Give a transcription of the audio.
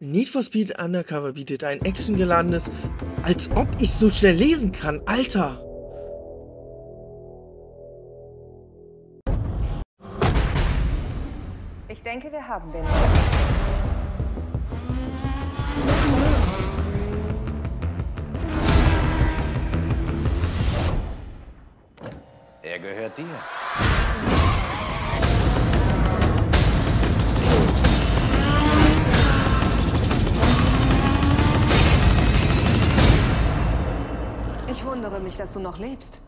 Need for Speed Undercover bietet ein actiongeladenes... Als ob ich so schnell lesen kann, Alter! Ich denke, wir haben den. Er gehört dir. Ich wundere mich, dass du noch lebst.